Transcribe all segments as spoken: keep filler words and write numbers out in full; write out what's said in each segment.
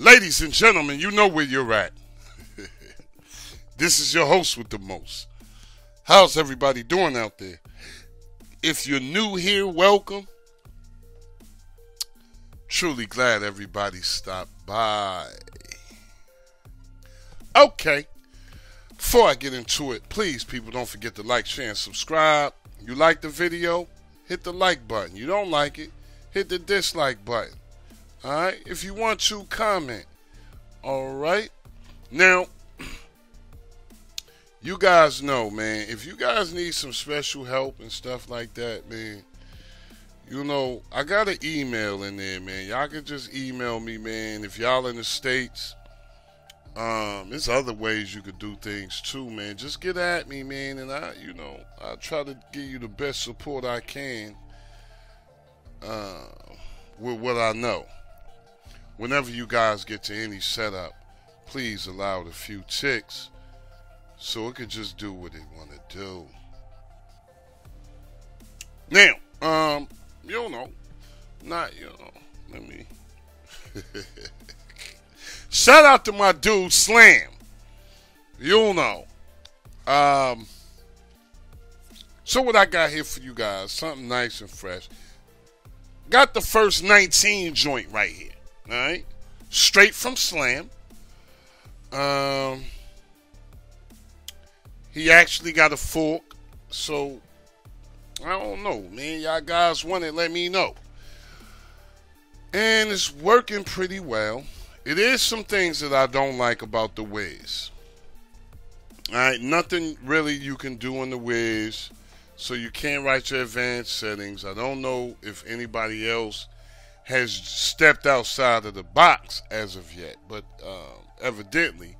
Ladies and gentlemen, you know where you're at. This is your host with the most. How's everybody doing out there? If you're new here, welcome. Truly glad everybody stopped by. Okay. Before I get into it, please, people, don't forget to like, share, and subscribe. You like the video? Hit the like button. You don't like it? Hit the dislike button. Alright, if you want to, comment. Alright, now, you guys know, man, if you guys need some special help and stuff like that, man, you know, I got an email in there, man. Y'all can just email me, man. If y'all in the States, um, there's other ways you could do things too, man. Just get at me, man, and I, you know, I try to give you the best support I can uh, with what I know. Whenever you guys get to any setup, please allow it a few ticks so it can just do what it want to do. Now, um, you know, not, you know, let me. Shout out to my dude, Slam. You know. Um, so what I got here for you guys, something nice and fresh. Got the first nineteen joint right here. All right, straight from Slam. Um, he actually got a fork, so I don't know, man. Y'all guys want it? Let me know. And it's working pretty well. It is some things that I don't like about the Wiz. All right, nothing really you can do in the Wiz, so you can't write your advanced settings. I don't know if anybody else has stepped outside of the box as of yet, but um, evidently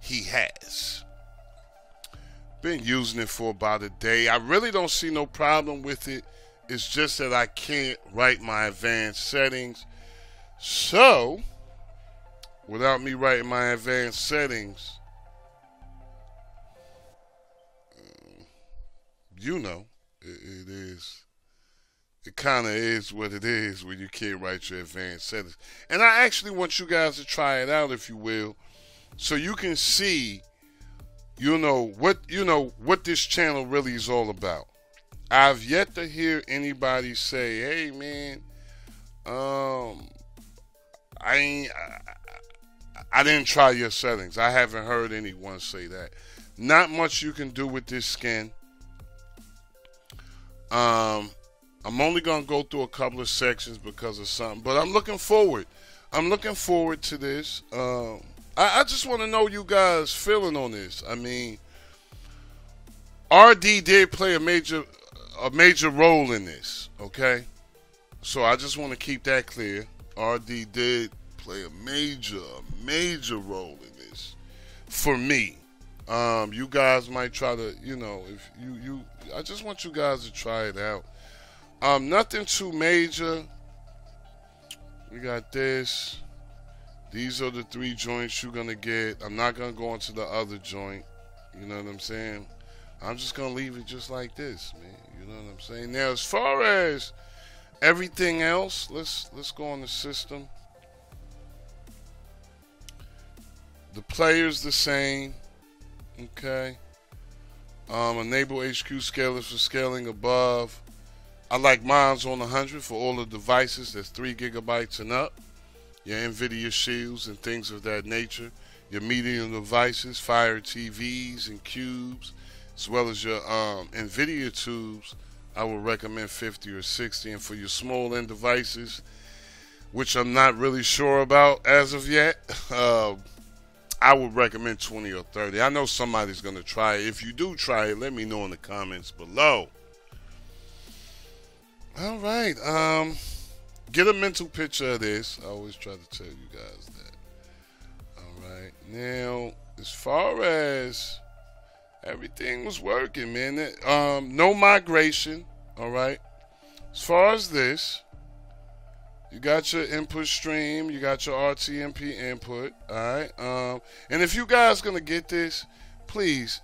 he has. Been using it for about a day. I really don't see no problem with it. It's just that I can't write my advanced settings. So, without me writing my advanced settings, you know, it, it is. It kind of is what it is when you can't write your advanced settings. And I actually want you guys to try it out, if you will, so you can see, you know, what you know what this channel really is all about. I've yet to hear anybody say, "Hey, man, um, I ain't, I, I didn't try your settings." I haven't heard anyone say that. Not much you can do with this skin. Um. I'm only going to go through a couple of sections because of something. But I'm looking forward. I'm looking forward to this. Um, I, I just want to know you guys' feeling on this. I mean, R D did play a major, a major role in this, okay? So I just want to keep that clear. R D did play a major, major role in this for me. Um, you guys might try to, you know, if you, you, I just want you guys to try it out. Um, nothing too major. We got this. These are the three joints you're going to get. I'm not going to go into the other joint. You know what I'm saying? I'm just going to leave it just like this, man. You know what I'm saying? Now, as far as everything else, let's, let's go on the system. The player's the same. Okay. Um, enable H Q scaler for scaling above. I like mine's on one hundred for all the devices that's three gigabytes and up. Your Nvidia Shields and things of that nature. Your medium devices, Fire T Vs and Cubes, as well as your um, Nvidia Tubes, I would recommend fifty or sixty. And for your small end devices, which I'm not really sure about as of yet, uh, I would recommend twenty or thirty. I know somebody's going to try it. If you do try it, let me know in the comments below. All right, um, get a mental picture of this. I always try to tell you guys that. All right, now, as far as everything was working, man, it, um, no migration, all right? As far as this, you got your input stream, you got your R T M P input, all right? Um, and if you guys gonna get this, please,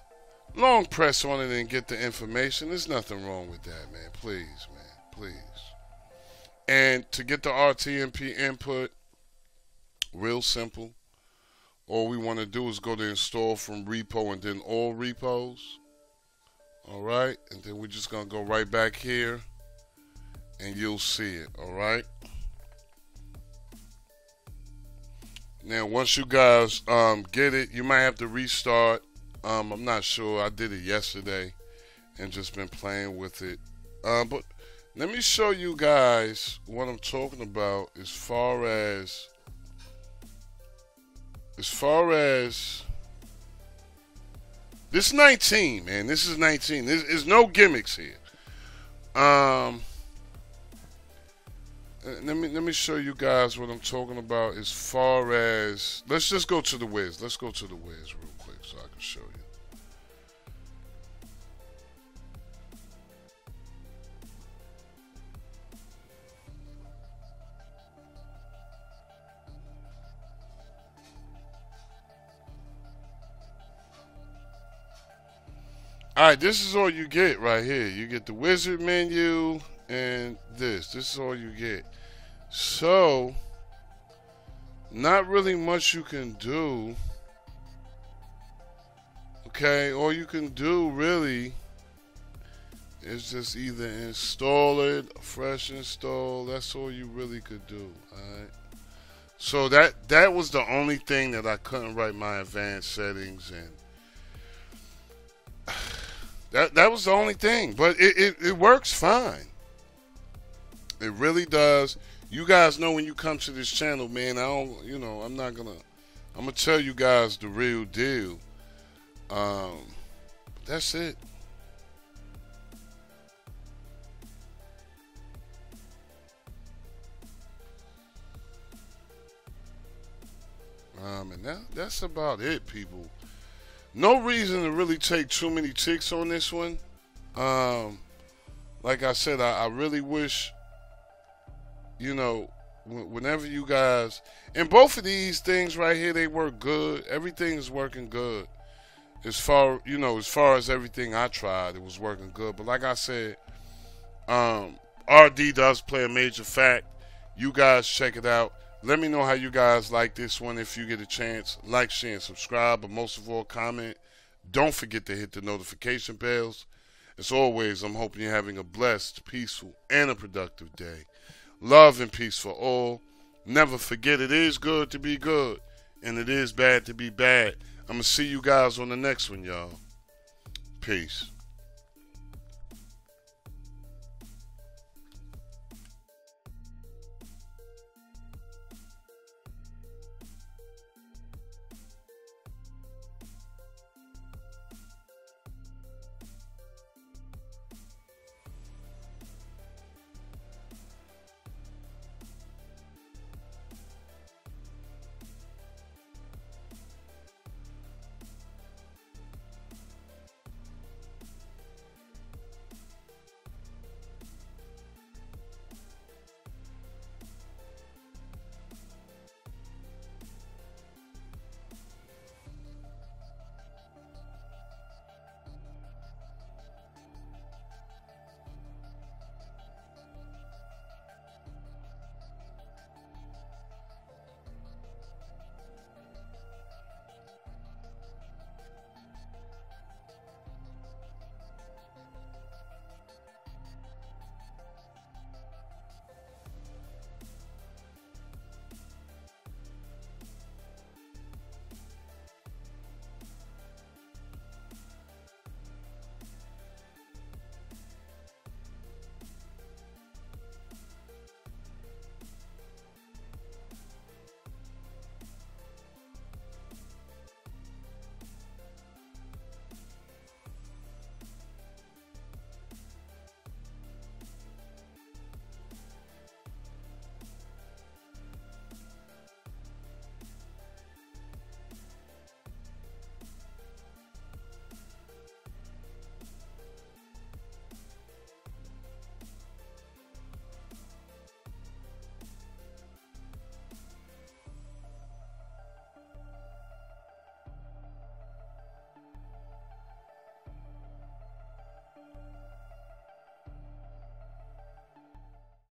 long press on it and get the information. There's nothing wrong with that, man, please, man. Please. And to get the R T M P input, real simple. All we want to do is go to install from repo and then all repos. All right, and then we're just gonna go right back here and you'll see it. All right, now once you guys um, get it, you might have to restart. um, I'm not sure, I did it yesterday and just been playing with it, uh, but let me show you guys what I'm talking about as far as as far as this nineteen, man. This is nineteen. There's, there's no gimmicks here. Um, let me let me show you guys what I'm talking about as far as. Let's just go to the Wiz. Let's go to the Wiz real quick so I can show you. Alright, this is all you get right here. You get the wizard menu and this. This is all you get. So, not really much you can do. Okay, all you can do really is just either install it, fresh install. That's all you really could do. Alright. So that that was the only thing that I couldn't write my advanced settings in. That, that was the only thing, but it, it, it works fine. It really does. You guys know when you come to this channel, man, I don't, you know, I'm not gonna, I'm gonna tell you guys the real deal. Um, that's it. Um, and that, that's about it, people. No reason to really take too many ticks on this one. Um, like I said, I, I really wish, you know, whenever you guys, and both of these things right here, they work good. Everything is working good. As far, you know, as far as everything I tried, it was working good. But like I said, um, R D does play a major fact. You guys check it out. Let me know how you guys like this one. If you get a chance, like, share, and subscribe. But most of all, comment. Don't forget to hit the notification bells. As always, I'm hoping you're having a blessed, peaceful, and a productive day. Love and peace for all. Never forget, it is good to be good, and it is bad to be bad. I'm going to see you guys on the next one, y'all. Peace.